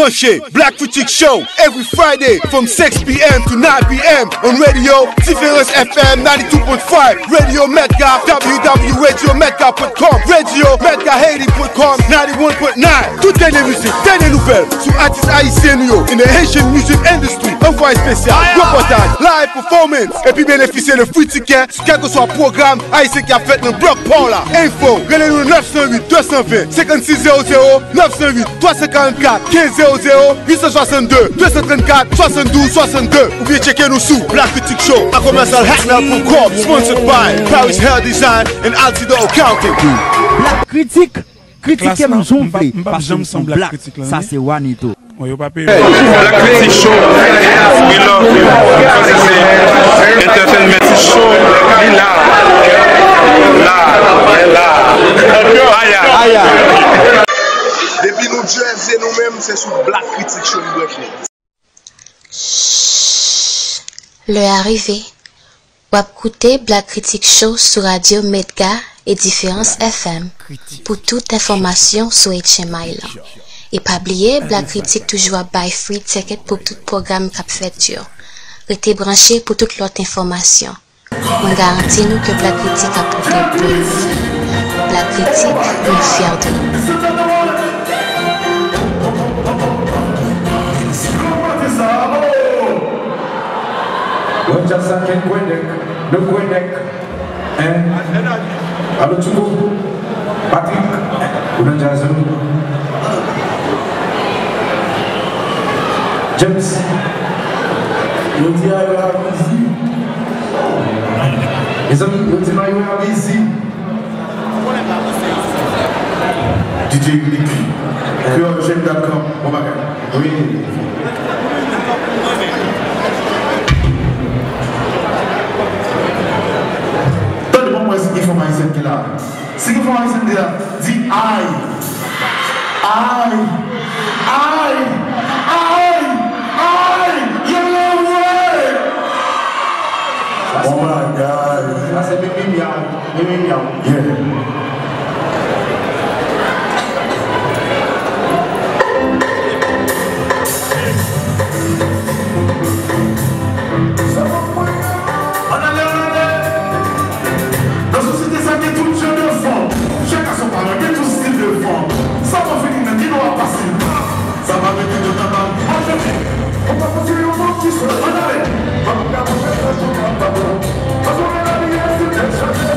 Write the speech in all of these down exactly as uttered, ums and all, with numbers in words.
Crochet, BLACKKRYTIK Show, every Friday from six p m to nine p m on Radio Diferous F M ninety-two point five, Radio Mega, w w w dot radio mega dot com, Radio Mega eighty dot com, ninety-one point nine. Toutes les musiques, toutes les nouvelles sur artistes haïtiens in the Haitian music industry. Envoyé spécial, reportage, live performance et puis bénéficier de free tickets sur quel que soit le programme haïtien qui a fait le bloc Polo. Info, relevez-nous nine oh eight two two zero five five six zero zero, nine oh eight three four quatre one five zero zero, two three four seven two sept two ou bien checker nous sous BLACKKRYTIK Show, à commercial hacknap dot com, sponsored by Paris Hair Design and Aldo County. BLACKKRYTIK, critique nous jonfler, parce que nous sommes black, ça c'est Wanito. BLACKKRYTIK Show, we love you, because it's an entertainment show, we love, love, love. Depuis nous Jersey nous-mêmes, c'est sur BLACKKRYTIK Show. L'heure arrivée. Wap écouter BLACKKRYTIK Show sur Radio Medga et Différence F M. Pour toute information sur H M I là. Et pas oublier BLACKKRYTIK toujours à buy free ticket pour tout programme cap fait dur. Restez branché pour toute l'autre information. On garantit nous que BLACKKRYTIK a porté plus. BLACKKRYTIK est fière de nous. D J Gliki, que j'aime d'accord, bon bagage. Oui. Tant de moments où il faut maïsien qui est là. Si il faut maïsien qui est là, dis aïe. Aïe. Aïe. Aïe. Aïe. Y'a l'envoi. Oh my God. Ça c'est Mimi Miao. Mimi Miao. Yeah. Sous-titrage Société Radio-Canada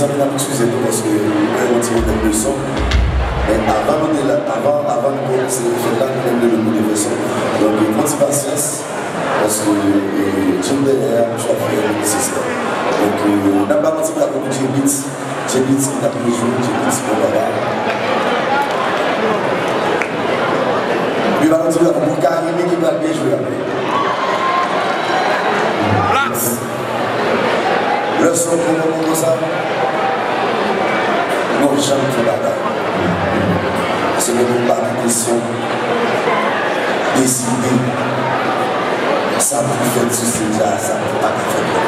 ça m'a poussé parce que on tire même deux cents. Mais avant de avant avant de commencer, je là que même le bout de cent. Donc une grande patience parce que tout derrière, je suis système. Donc on n'a pas menti à la communauté Bits, j'ai Bits qui n'a plus de jour, j'ai Bits pour la on va continuer à comprendre Carimi qui va bien jouer après. Place le son pour le monde ça. Non, je chante la bataille. Parce que nous n'avons pas de question décidée. Ça va nous faire ceci déjà, ça ne peut pas nous faire.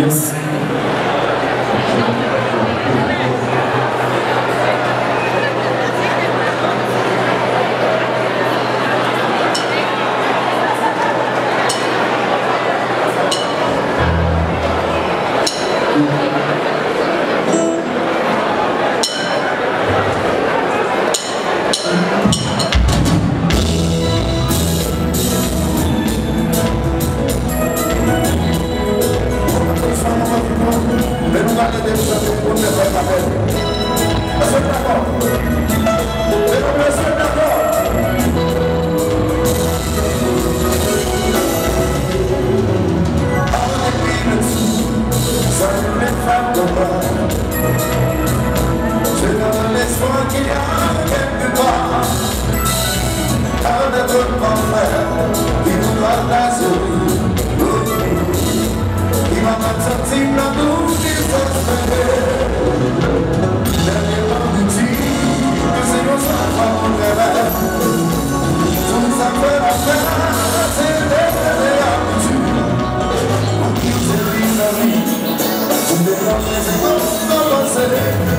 Yes. I'm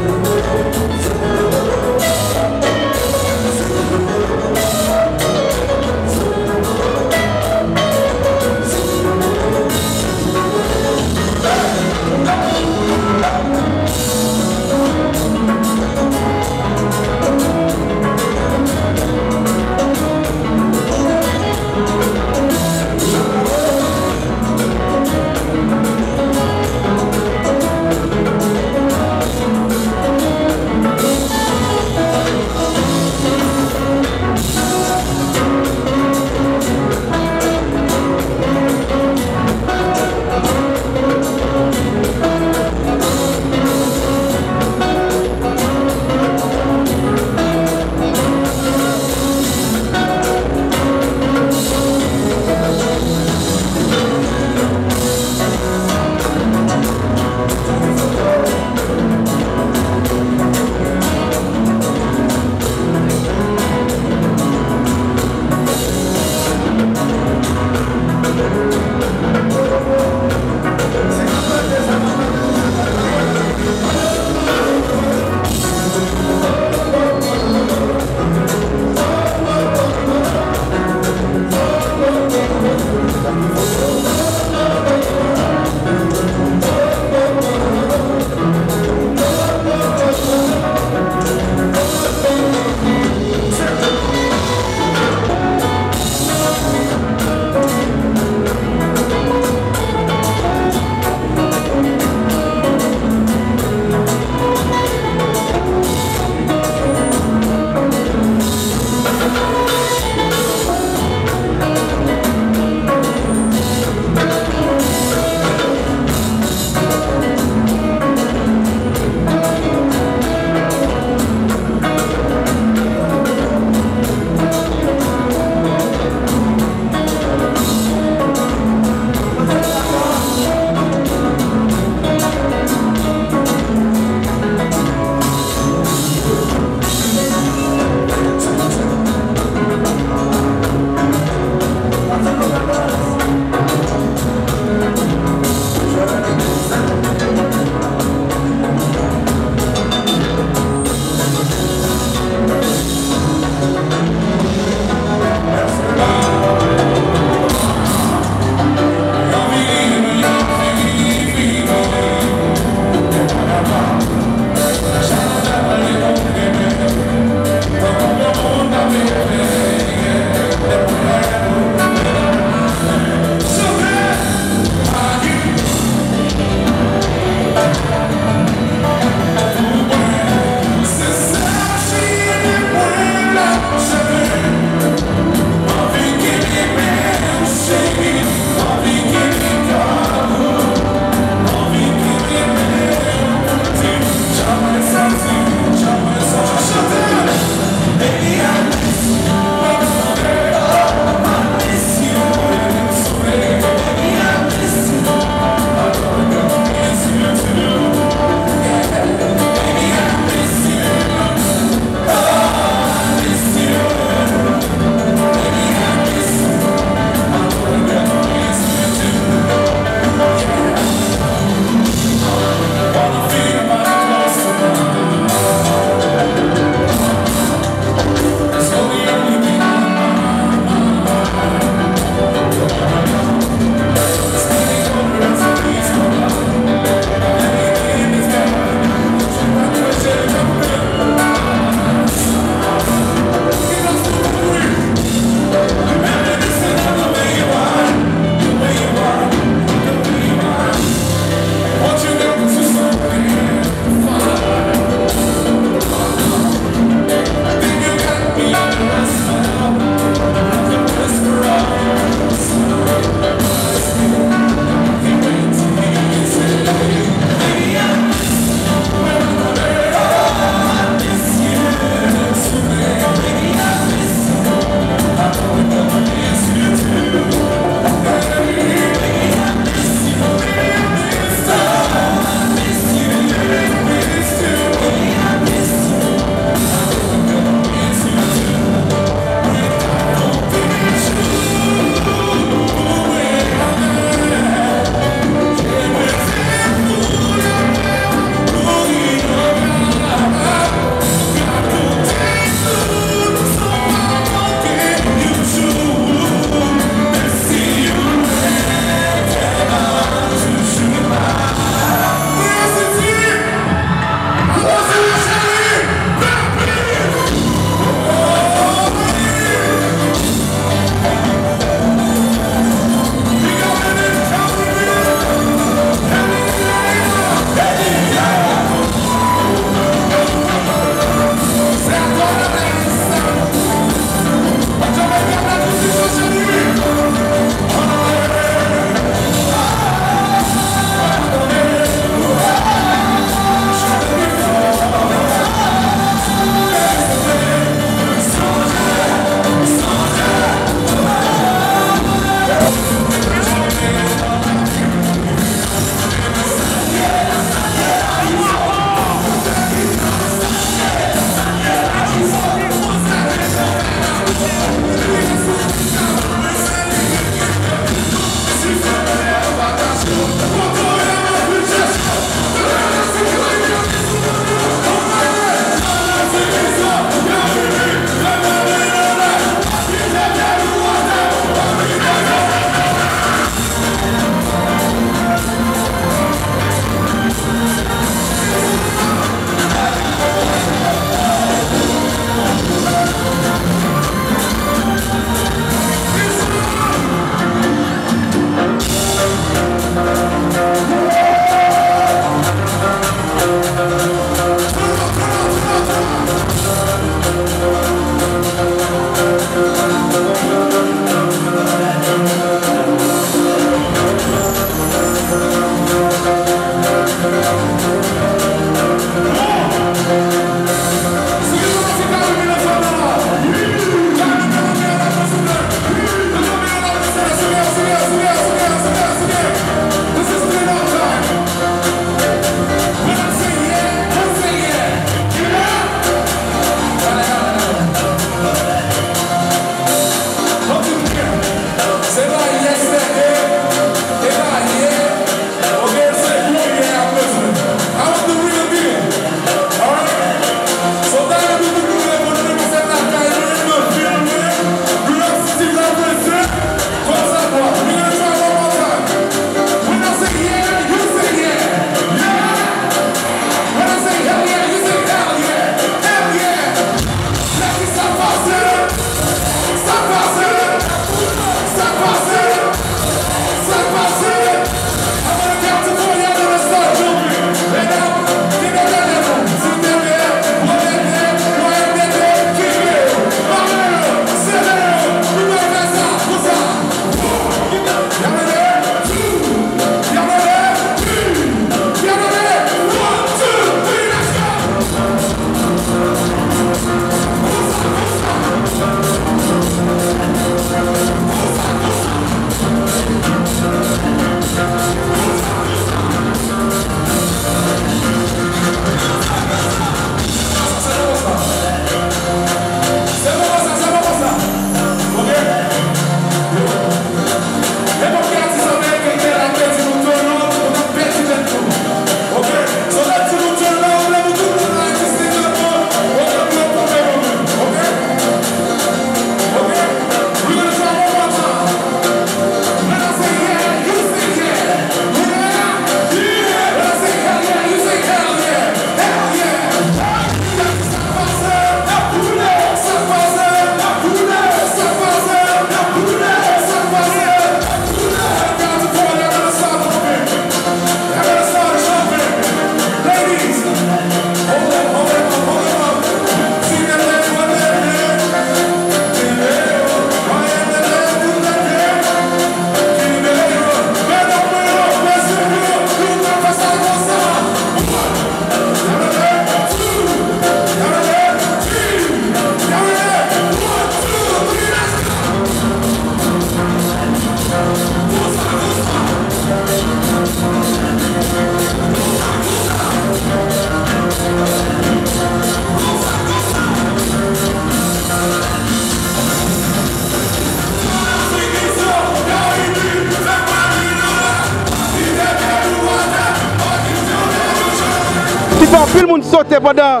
pas plus le monde sauter pendant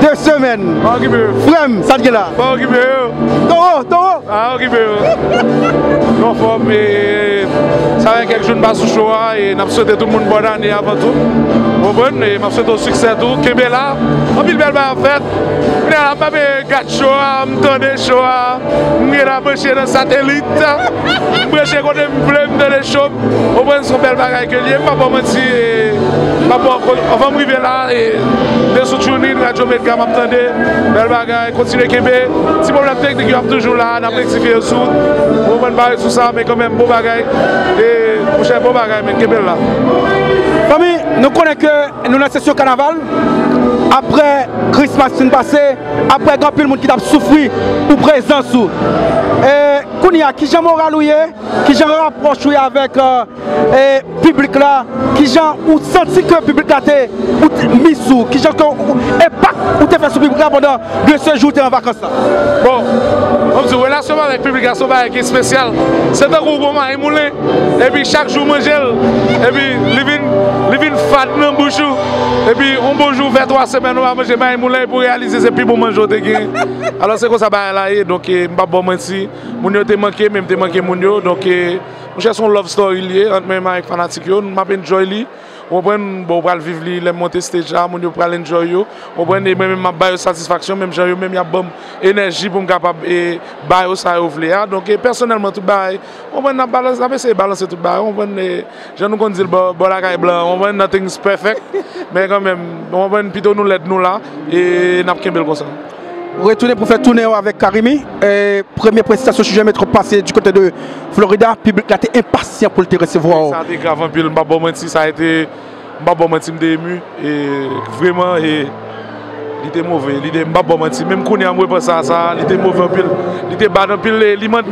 deux semaines. Frem, ça te là. Pas occupé. Toro, toro. Ah, occupé. Non, forme et ça va quelque chose de pas sous choix et nous souhaitons tout le monde bonne année avant tout. Bon bonne et nous souhaitons succès tout. Québec là, on pile belle en fait. On a pas de gâteau, on donne des choses. On est là branché dans satellite. Branché quand on veut dans les shops. On prend son belle bagage que lié pas pour mentir. On va arriver là et de soutenir Radio Mega, m'attendez, belle bagaille, continuer Québec. Si problème technique, on est toujours là, on a rectifié le sud. On va parler sur ça, mais quand même, beau bagaille. Et prochain beau bagaille, mais Québec là. Famille, nous connaissons que nous avons la session carnaval. Après Christmas passé, après grand pile monde qui a souffert pour présence. Et Kounia, qui j'en moral qui j'en rapproche avec le public là, qui j'en senti que le public là t'es mis sous, qui j'en impact ou t'es fait sous le public là pendant deux seuls jours en vacances. Bon, on dit relation avec le public là, c'est spécial. C'est un gros moment à émouler. Et puis chaque jour, manger. Et puis, living fat dans bouchou. Et puis, un bonjour vers trois semaines, on va manger maï moulin pour réaliser ces petits moments de gain. Alors, c'est comme ça, donc, je ne suis pas bon menti. Mon yo te manqué, même te manqué mon yo. Donc, je cherche son love story lié entre mes mains avec Fanatic. Je m'appelle Joy. On prend bon pour vivre les montées stage là, mon yo pour l'enjoy. On prend même ma baille satisfaction, même j'ai même y a bonne énergie pour me capable et baille ça au vlea. Donc personnellement tout baille, on prend la balance, on essaie balancer tout baille, on prend je nous connais le bon la caille blanc, on prend nothing perfect, mais quand même on prend plutôt nous l'aide nous là et n'a pas qu'un bel comme ça. Retourner pour faire tourner avec Carimi. Et première prestation, je vais mettre passé du côté de Florida. Le public était impatient pour te recevoir. Ça a été grave, puis ça a été ému. Et vraiment, il était mauvais. Il était mauvais. Même quand on a pensé à ça, il était mauvais. Il était bas.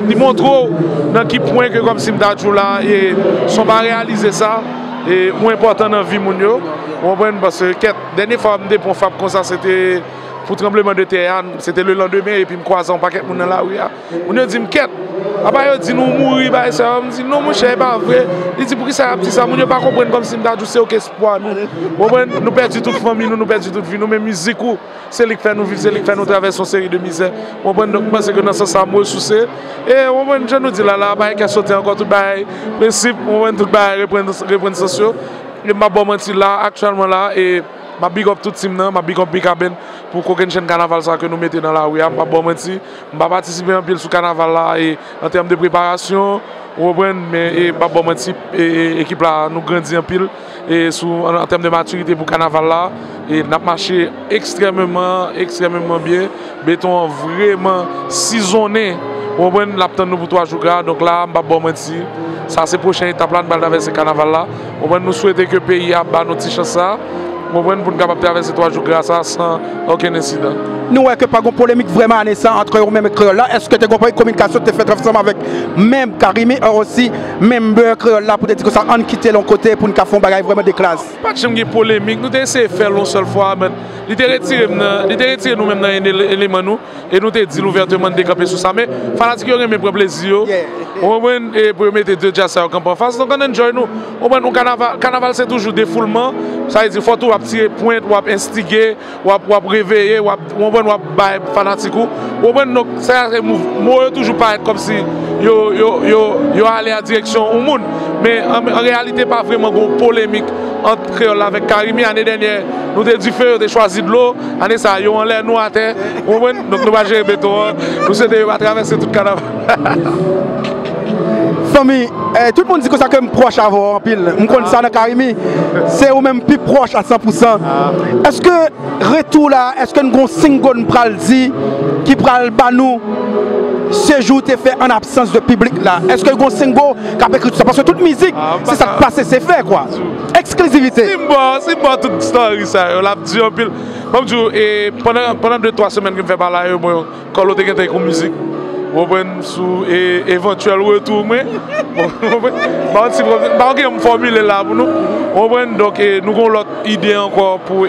Il montre dans quel point que comme si je suis là. Et si on va réaliser ça, c'est important dans la vie. Parce que la dernière fois que je me suis fait comme ça, c'était. Pour le tremblement de terre, c'était le lendemain et puis me croisant paquet mon là oui. On a dit m'quête. Après on dit nous mourir bah ça, on dit non mon cher pas vrai. Il dit pour qui ça petit ça mon pas comprendre comme si me c'est aucun espoir nous. Nous perdu toute famille, nous nous perdu toute vie, nous même musique c'est lui qui fait nous vivre, c'est lui qui fait nous traverser une série de misères. On pense donc parce que dans ça ça me ressource et on pense je nous dit là là pas qu'à sauter encore tout bail principe on va tout bail reprendre reprendre social. Et ma bonne menti là actuellement là et ma big up tout team nan, ma big up big aben pour qu'on ait un carnaval ça que nous mettons dans la rue. Ma bonne menti, ma participer un peu sous carnaval là et en termes de préparation, on prend mais ma bonne menti et équipe là nous grandit un pile et sous en termes de maturité pour carnaval là et n'a marché extrêmement extrêmement bien. Béton vraiment saisonné. On prend l'attendre pour trois jours donc là ma bonne menti. Ça c'est prochaine étape là nous traverser carnaval là. On prend nous souhaiter que pays a ba nos petites chances ça. Pour nous capable traverser trois jours grâce à sans aucun incident. Nous n'avons pas de polémique vraiment naissante entre eux-mêmes et créoles. Est-ce que tu as compris la communication que tu as fait ensemble avec même Carimi et aussi même créoles pour te dire que ça a quitté l'autre côté pour nous faire des choses vraiment de classe? Pas de polémique. Nous avons essayé de faire une seule fois. Nous avons retiré nous-mêmes dans l'élément et nous avons dit ouvertement de décamper sur ça. Mais les fanatiques ont même pris plaisir. On peut mettre deux jazz au camp en face. Donc on enjoy nous. Au carnaval, c'est toujours défoulement. Ça veut dire faut tout tirer point, ou instiguer, ou réveiller, ou bailler fanatique. Donc ça ne toujours pas être comme si yo allait à direction au monde. Mais en réalité, pas vraiment de polémique entre créole avec Carimi. L'année dernière, nous avons dit faire, nous avons choisi de l'eau. L'année ça, nous avons l'air, nous à terre. Donc nous avons géré le béton. Nous avons traversé tout le carnaval. Famille, eh, tout le monde dit que ça comme proche à vous en pile. Je connais ça dans Carimi, c'est au même plus proche à cent pour cent. Ah. Est-ce que retour là, est-ce que nous avons un single pral dit qui pral ban nous ce jour t'es fait en absence de public là? Est-ce que nous avons un single qui a écrit tout ça? Parce que toute musique, ah, c'est ça qui passe, c'est fait quoi. Exclusivité. C'est bon, c'est bon toute story ça. On l'a dit en pile. Comme je dis, pendant deux trois semaines que je fais pas là, quand l'autre est avec la musique. On va sur éventuel retour mais pas de formule là pour nous. On va donc nous avons l'autre idée encore pour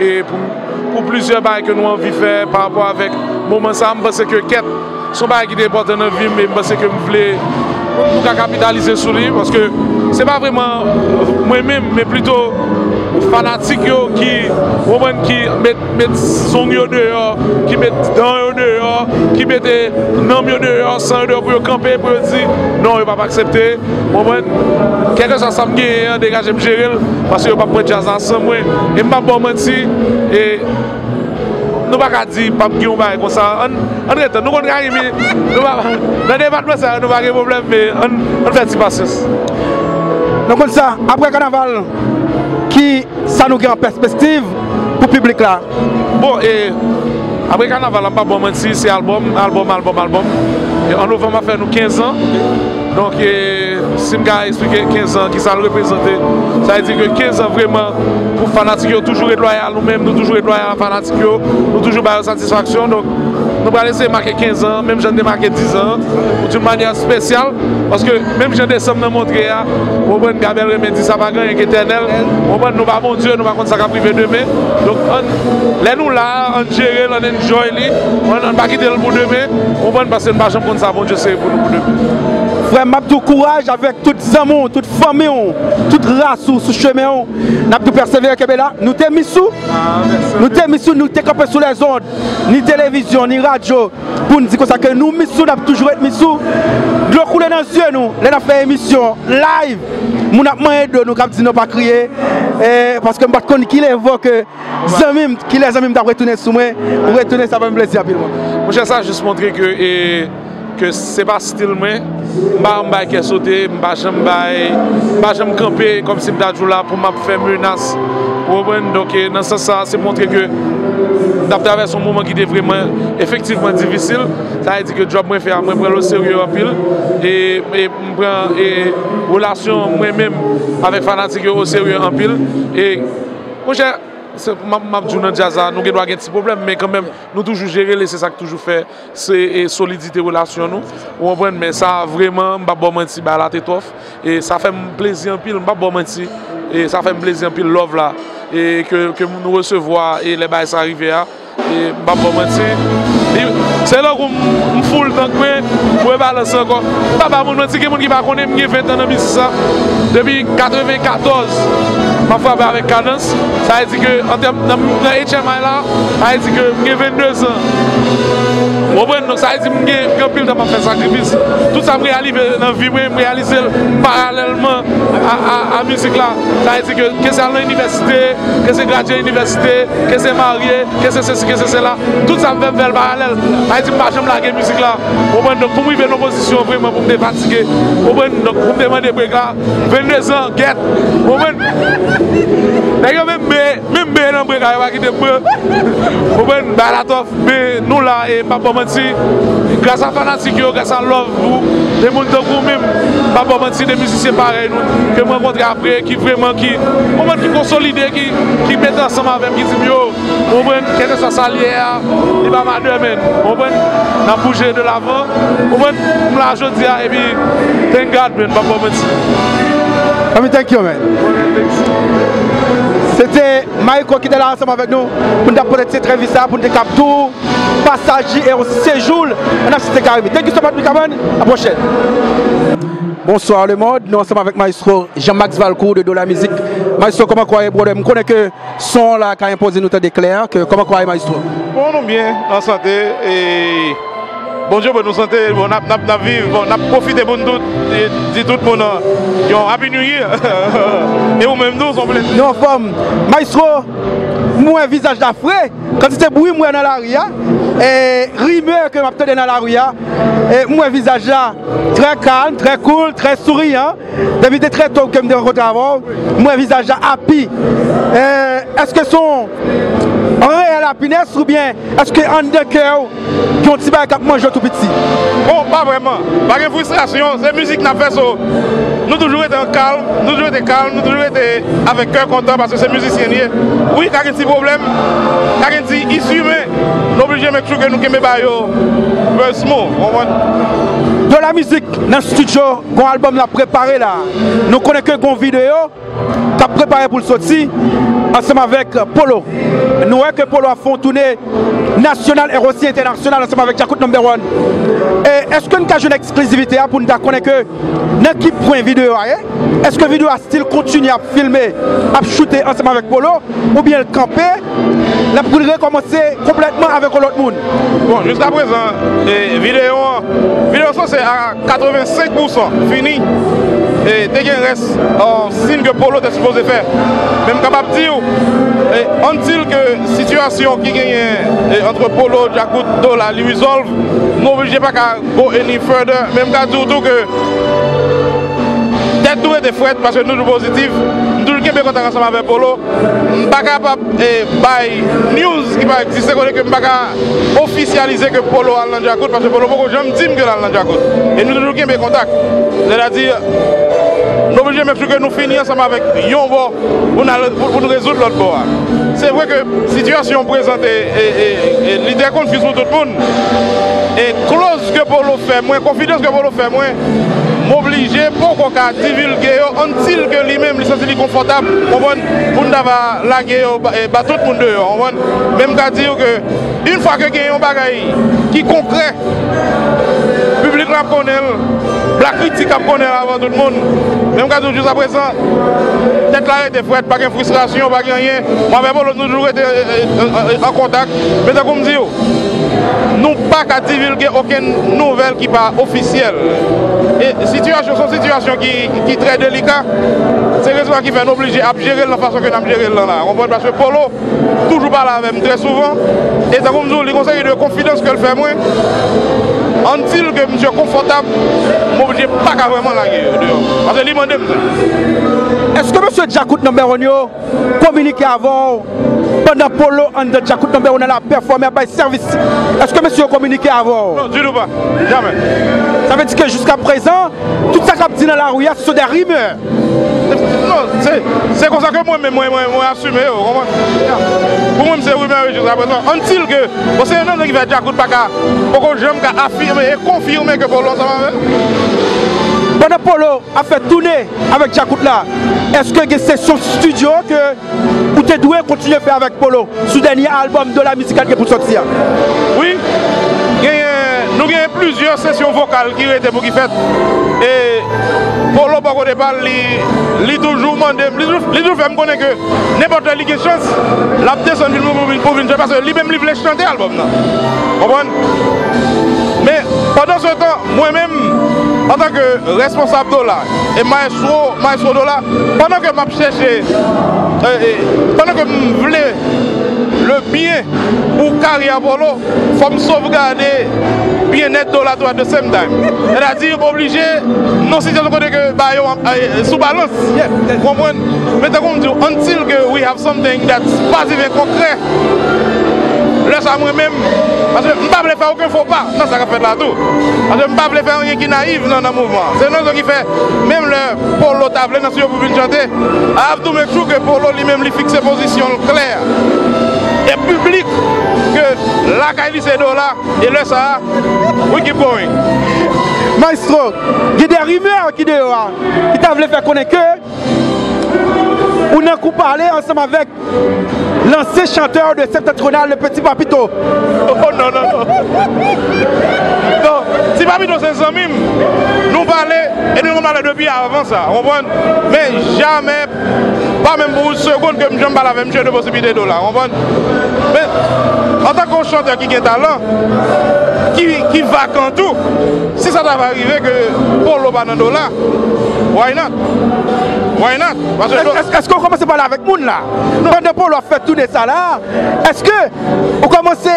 pour plusieurs bails que nous avons envie faire par rapport avec moment ça parce que quête son bail qui déporte dans vie mais parce que me voulais nous capitaliser sur lui parce que c'est pas vraiment moi-même mais plutôt fanatiques qui mettent son dehors, qui mettent dans dehors, qui mettent non dehors, sans dehors pour camper, pour dire non, ils ne vont pas accepter. Quelque chose ensemble qui est dégagé, parce qu'ils ne vont pas prendre jazz ensemble. Et je ne vais pas mentir. Nous ne pouvons pas dire que nous ne pouvons pas comme ça. En fait, nous ne pouvons pas de problème, mais on fait patience. Donc, comme ça, après le carnaval, qui ça nous en perspective pour le public là? Bon, et après le carnaval, on va mentir, c'est album, album, album, album. Et en novembre, on va faire nous quinze ans. Donc, si je vais expliquer quinze ans, qui ça le représente, ça veut dire que quinze ans vraiment, pour les fanatiques, toujours être loyal nous-mêmes, nous toujours être loyal à fanatiques, nous toujours avoir satisfaction. Donc, nous allons laisser marquer quinze ans, même j'en ai marqué dix ans, d'une manière spéciale, parce que même j'en ai somme montré, on prend Gabriel Remedi, ça va gagner éternel, on prend nous va bon Dieu, nous va contre ça va priver demain. Donc, les nous là, on gère, on enjoy, on ne va pas quitter le bout demain, on prend passer une marche pour nous, bon Dieu, c'est pour nous demain. Vraiment, tout courage avec toutes les amours, toutes les familles, toutes les races sur le chemin. Nous avons persévéré, nous sommes mis sous. Nous sommes mis sous, nous sommes campés sur les ondes, ni télévision, ni radio. Pour nous dire que nous sommes mis sous, nous avons toujours été mis sous. Nous avons coulé dans les yeux, nous avons fait une émission live. Nous avons demandé de nous, nous avons pas crié. Parce que nous avons dit qu'il évoque les amis, qui les amis doivent retourner sous moi. Pour retourner, ça va me plaisir. Moi, j'ai ça juste montrer que. que c'est pas style moi, je ne vais pas sauter, je ne vais pas camper comme si je là pour me faire menace. Donc dans ce sens, c'est montrer que nous traversons un moment qui est vraiment effectivement difficile. Ça veut dire que le job que je fais, je prends le sérieux en pile et je prends les relations moi-même avec les fanatiques au sérieux en pile. Et moi, je dis dans le jazz, nous avons des petits problèmes, mais quand même, nous toujours gérer, c'est ça que toujours fait, c'est solidité relation nous. On prend mais ça vraiment, m'a bon menti, bah la tête off et ça fait plaisir en pile, m'a bon menti et ça fait plaisir en pile love là et que que nous recevoir et les bails arrivés à et m'a bon menti. C'est là qu'on me fout le temps que je balance encore. Papa, mon petit, quelqu'un qui va connaître, j'ai vingt ans de ça. Depuis mille neuf cent quatre-vingt-quatorze, je suis frappé avec cadence. Ça veut dire que, en termes de H M I là, ça veut dire que j'ai vingt-deux ans. Donc ça veut dire que j'ai un pile de temps pour faire sacrifice. Tout ça me réalise dans la vie, me réalise parallèlement à la musique là. Ça veut dire que c'est à l'université, que c'est gradué à l'université, que c'est marié, que c'est ceci, que c'est cela. Tout ça me fait faire parallèle. Je ne peux pas la musique là. Pour moi, je vais dans position vraiment pour me fatiguer. Pour me demander break là. vingt-deux ans, get. D'ailleurs, même même bien dans break là, il va quitter moi. Pour moi, Balatof, mais nous là et papa menti. Grâce à fanatique, grâce à love vous, les mondes vous même. Papa menti des musiciens pareils nous que moi rencontre après qui vraiment qui moment qui consolider qui qui mettent ensemble avec qui dit yo. Pour moi, quel que soit salaire, il va mal demain. On a bougé de l'avant, on a l'argent et puis, thank God, man, papa, merci. Thank you, man. C'était Maïko qui était là ensemble avec nous pour nous apporter cette entrevue, pour nous capter tout, passager et aussi séjour. On a cité Carimi. Thank you so much, Mikaman. À la prochaine. Bonsoir le monde, nous sommes avec Maestro Jean-Max Valcourt de Dola Musique. Maestro, comment croyez-vous? Je connais que son là qui a imposé nous des clairs. Comment croyez Maestro? Bon, nous bien, en santé. Et bon Dieu, nous santé, on a vécu, on a profité de tout le monde. Ils ont happy new year. Et vous-même, nous, on plaît. Nous en forme. Maestro, moi, visage d'affreux. Quand c'était bruit, moi, dans la ria. Et rimeur que m'attendais dans la rue. Et moi, visage là, très calme, très cool, très souriant. Depuis très tôt que je me rencontre avant, moi, visage là, happy. Est-ce que son réel happiness ou bien est-ce que en deux cœurs, qui ont petit bail qui mange tout petit? Bon, pas vraiment. Pas de frustration, c'est musique qui n'a fait ça. Nous toujours été calme, nous toujours été calme, nous toujours été avec cœur content parce que c'est musicien. Oui, il y a un petit problème, il y a un petit issue, mais nous obligés de mettre que nous sommes bâillons. De la musique, dans le studio, un album l'a préparé là. Nous connaissons que une vidéo. qui a préparé pour le sortir ensemble avec Polo. Nous voyons que Polo a fait une tournée nationale et aussi internationale ensemble avec Djakout Number un. Et est-ce que nous avons une exclusivité pour nous connaître que dans qui prend une vidéo, est-ce que la vidéo a style continue à filmer, à shooter ensemble avec Polo ou bien le camper, la pourrait commencer complètement avec l'autre monde? Bon, jusqu'à présent, les vidéos, vidéos c'est à quatre-vingt-cinq pour cent fini. Et dès qu'il reste en signe que Polo est supposé faire, même capable de dire, on dit que la situation qui gagne entre Polo, Djakout, Dola, lui résolve, nous n'obligez pas qu'à go any further, même qu'à dire tout que tête douée des frais parce que nous sommes positifs, nous sommes contents ensemble avec Polo, nous ne sommes pas capables de news qui va exister, nous ne sommes pas capables d'officialiser que Polo est en Djakout parce que Polo beaucoup de gens me disent qu'il est en Djakout et nous sommes en contact, c'est-à-dire nous sommes obligés de que nous finissons ensemble avec Yombo pour nous résoudre l'autre bord. C'est vrai que la situation présente est l'idée confuse pour tout le monde. Et close que Polo fait moins, confidence que Polo fait moins, m'obliger pour qu'on divulguer until que lui-même lui sente confortable, pour ne pas laguer et battre tout le monde dehors. Même qu'à dire que une fois que gagne un bagage qui est concret, le public la connaît, la critique la connaît avant tout le monde. Même qu'à dire jusqu'à présent, peut-être là il était fouet, pas de frustration, pas de rien. Moi-même, Polo nous toujours été en contact. Mais c'est comme dire. Nous pas qu'à divulguer aucune nouvelle qui n'est pas officielle. Et situation, c'est une situation qui, qui est très délicate. C'est raison qui fait nous obliger à gérer la façon que nous gérons là. On voit parce que Polo, toujours pas là même très souvent. Et ça comme nous, les conseils de confidence qu'elle fait moi. En dit que monsieur confortable, m'oblige pas qu'à vraiment la guerre. Parce que lui m'a demandé. Est-ce que monsieur Djakout Number un communiquait avant? Pendant Polo, on a Djakout Number un a performé par service. Est-ce que monsieur a communiqué avant? Non, du tout pas. Jamais. Ça veut dire que jusqu'à présent, tout ça qui dit dans la rue, ce sont des rumeurs. Non, c'est comme ça que moi-même, moi, moi, moi, assume. Pour moi, c'est rumeur jusqu'à présent. On dit que, c'est un homme qui va Djakout Paka. Pourquoi j'aime qu'à affirmer et confirmer que Polo, ça va bien? Pendant Polo a fait tourner avec Djakout là, est-ce que c'est son studio que. Vous êtes doué continuer à faire avec Polo, sous dernier album de la musique qui est pour sortir. Oui, nous avons plusieurs sessions vocales qui ont été pour qui faites. Et Polo, pour qu'on parle, il toujours demandé, il toujours fait me connaître que n'importe quelle chance, la descendue pour venir parce que lui-même, il voulait chanter l'album. Vous comprenez? Mais pendant ce temps, moi-même, en tant que responsable Dola et maestro, maestro Dola, pendant que je cherchais, euh, pendant que je voulais le bien pour carrière Polo, il faut me sauvegarder bien-être Dola à la same time. C'est-à-dire, je suis obligé, non, si je ne connais que je suis sous balance. Vous comprenez? Mais comme je dis, until que we have something that's positive and concret, laisse à moi-même, parce que je ne peux pas faire aucun faux pas, non, ça va faire là tout. Parce que je ne peux pas faire rien qui est naïf dans le mouvement. C'est nous qui fait, même le Polo table, dans ce que vous pouvez chanter, à tout me trouve que Polo lui-même lui fixe ses positions claires et publiques que la Kaili c'est là et le ça, we keep going. Maestro, il y a des rumeurs qui t'avaient fait connaître que on a coup parlé ensemble avec. L'ancien chanteur de septentrional, le Petit Papito. Oh non, non, non. Non, si Papito c'est un mime, nous parlons et nous nous parlons depuis avant ça. On prend, mais jamais, pas même pour une seconde que je me parle avec M. de possibilité de là. On prend, mais en tant que chanteur qui est talent, qui, qui va quand tout, si ça va arriver que Polo Banando là, why not? Why not? Est-ce est qu'on commence à parler avec Moun là? Pendant Polo a fait tout de ça là, est-ce que vous commencez,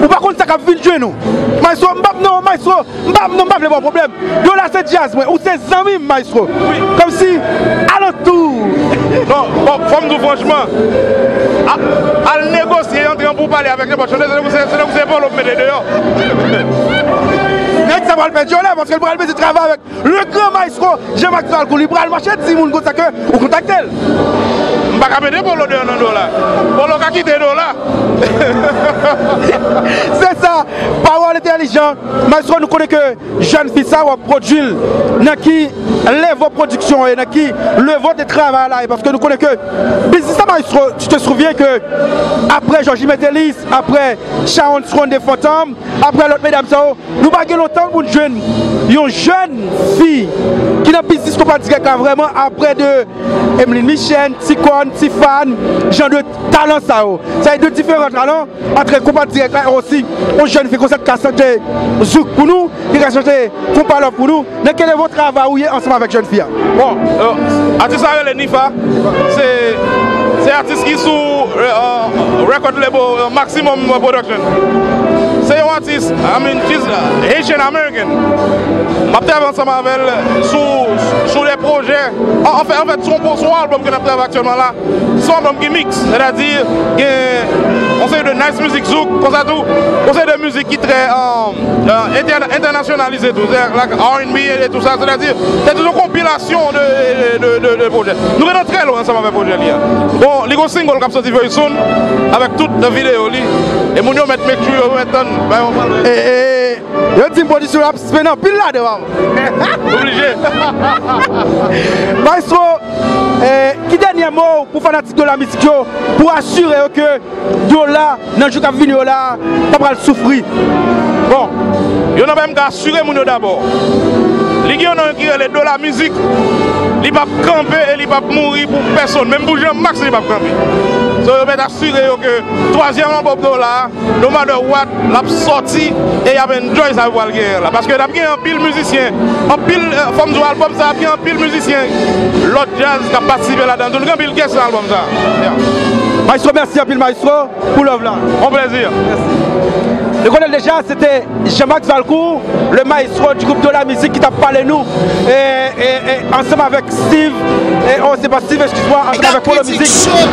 vous par contre ça cap ville jouer nous? Maestro, mbap non, maestro, mbap non, mbap le bon problème. Yo là c'est jazz, ou c'est Zami, maestro. Oui. Comme si, alentour. Non, bon, faut me dire franchement, à, à négocier, entrer pour parler avec les bonnes choses, c'est là où c'est Polo me met dehors. Ça va le faire là parce qu'elle va le faire du travail avec le grand maestro Jean-Max Valcourt, il va le marcher dix mouns comme ça que vous contactez. Je pas capable de Polo de un dollar. Polo qui a quitté Dola. C'est ça, parole intelligente. Maestro, nous connaissons que jeune fils a produit, dans qui lève vos productions et dans qui le votre travail là. Parce que nous connaissons que business maestro, tu te souviens que après Georges Métélis, après Sharon Tron de Fontam, après l'autre mesdames, nous baguons longtemps pour une jeune, une jeune fille qui n'a pas business qu'on dire qu'elle vraiment après de Emeline Michel, Ticon, Tifan, genre de talent ça. Ça est deux différents talents entre combat direct là aussi. On jeune fille comme ça qui a chanté Zouk pour nous, qui a chanté Compa pour nous. Dans quel est votre travail ensemble avec jeune fille? Bon, à tout ça, le Nifa, c'est. C'est artiste qui est sous euh, record label uh, Maximum Production. C'est un artiste, I mean, she's Haitian American. Je travaille ensemble avec elle sur des projets. En fait, en fait son, son album que nous travaillons actuellement là, son album qui mixe. C'est-à-dire, on sait de nice music zouk, comme ça tout. On sait de musique qui est très euh, interna internationalisée, tout ça, like R and B et tout ça. C'est-à-dire, c'est une compilation de, de, de, de, de projets. Nous venons très loin ensemble avec le projet. Bon, les singles qui sont sortis very soon, avec toutes les vidéos. Et nous allons mettre mes culs, nous allons mettre. Et je dis une production là, c'est non, pile là devant. Obligé. Maestro, qui dernier mot pour fanatique de la musique, pour assurer que Dola, dans le jour qui vient là, tu vas souffrir. Bon, je vais même assurer mon d'abord. Les gens qui ont les Dola Musique, ils ne peuvent pas camper et ils ne peuvent pas mourir pour personne. Même pour Jean-Max, ils ne peuvent pas camper. Donc je vais t'assurer que troisième membre de Dola, no matter what, l'a sorti et il y a une joie à voir le guerre. Parce que il y a un pile musicien, un pile femme de l'album, il y a un pile musicien. L'autre jazz qui a participé là-dedans, il y a un pile guerre sur l'album. Maestro, merci à pile Maestro pour l'œuvre là. Bon plaisir. Merci. Le connaît déjà, c'était Jean-Max Valcourt, le maestro du groupe de la musique qui t'a parlé nous. Et, et, et ensemble avec Steve, et on oh, c'est pas Steve, excuse-moi, ensemble avec Polo Musique,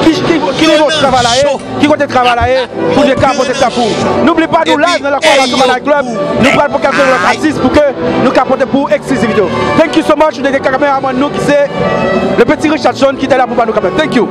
qui, qui, qui est votre travail, qui est travail pour le cas de ça pour. N'oubliez pas nous live dans la collaboration de la club, nous parlons pour quelqu'un de notre artiste pour que nous capote pour exclusivité. Thank you so much, nous avons des caméras à nous qui c'est le petit Richard John qui était là pour nous capoter. Thank you.